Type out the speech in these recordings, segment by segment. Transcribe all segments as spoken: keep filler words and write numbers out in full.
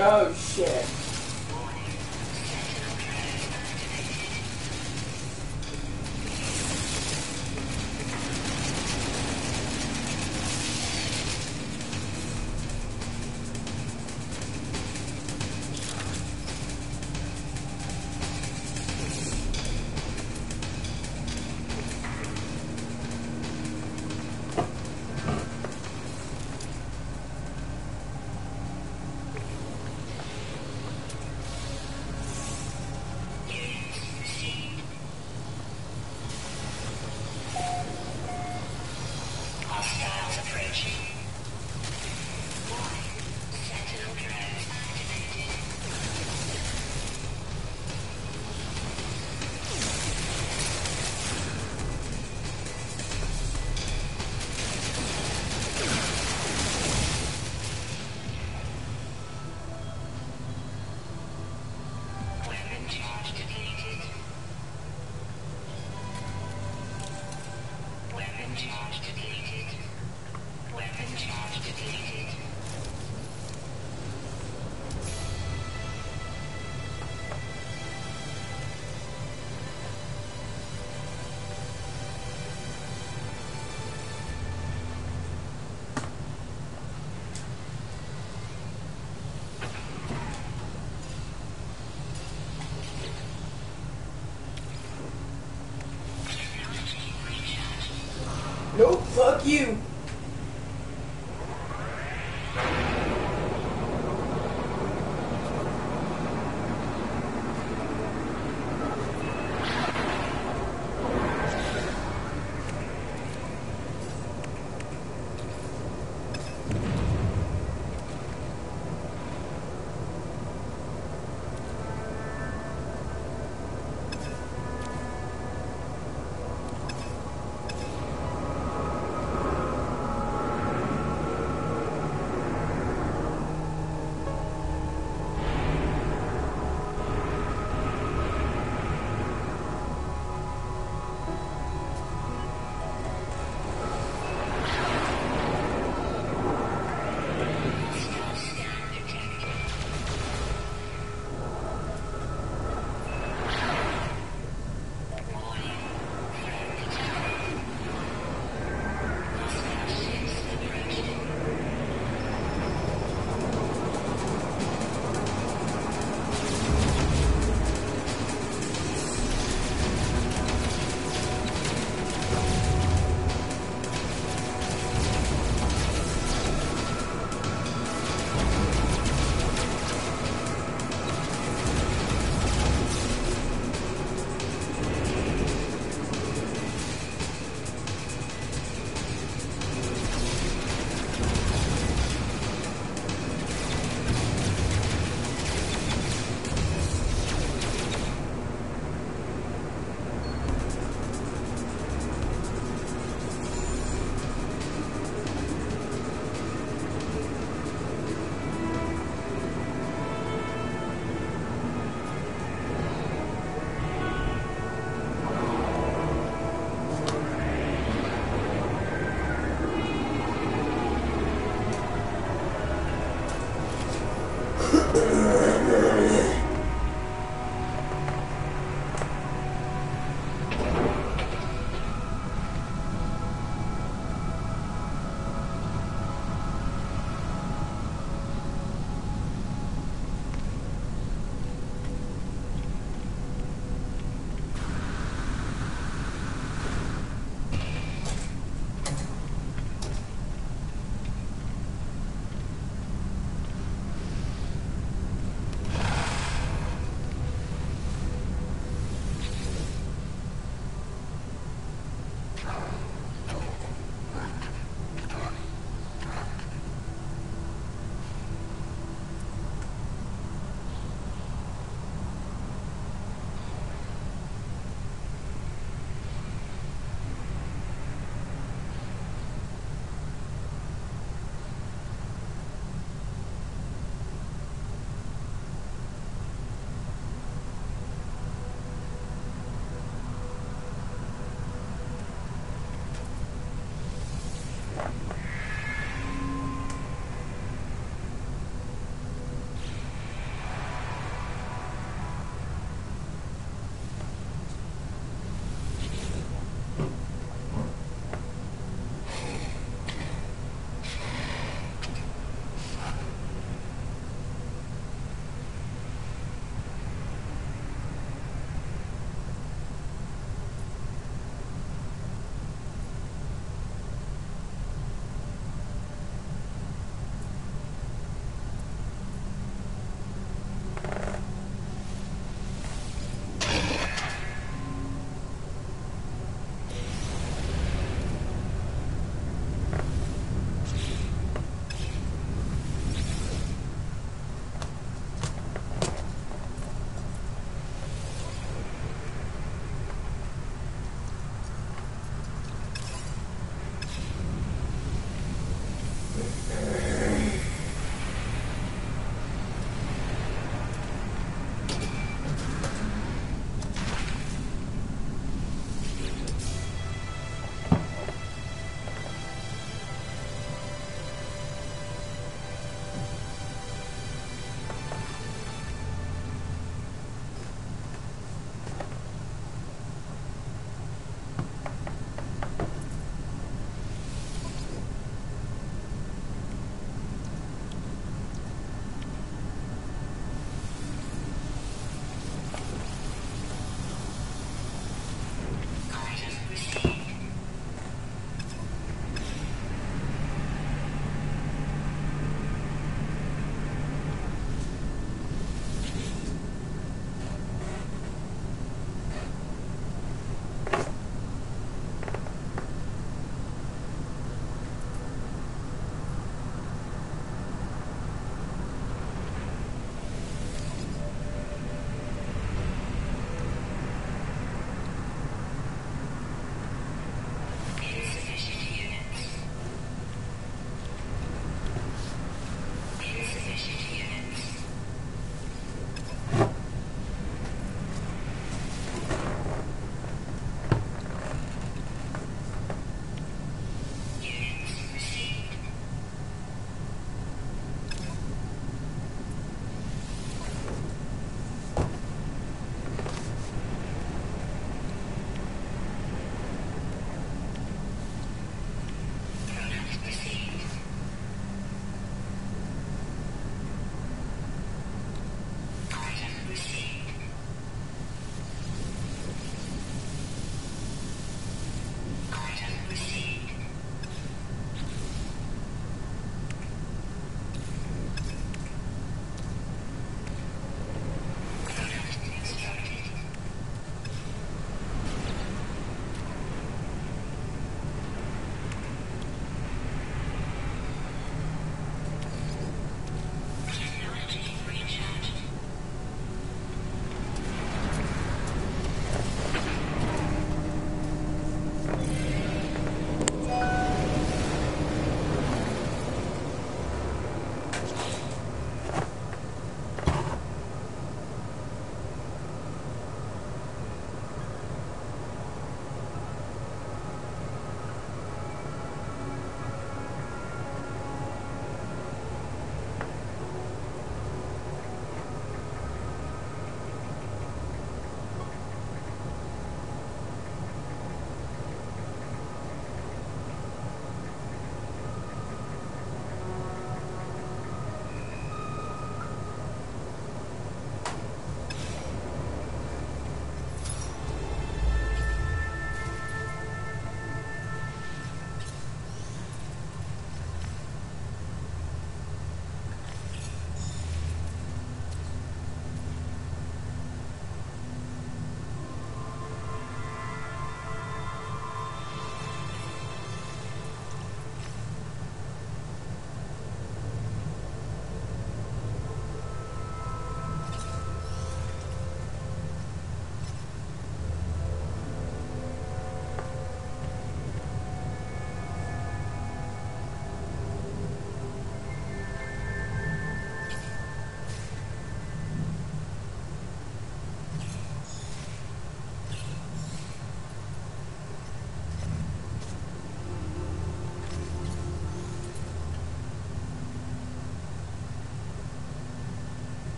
No shit. Nope, fuck you.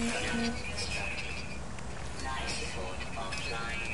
Nice. Offline.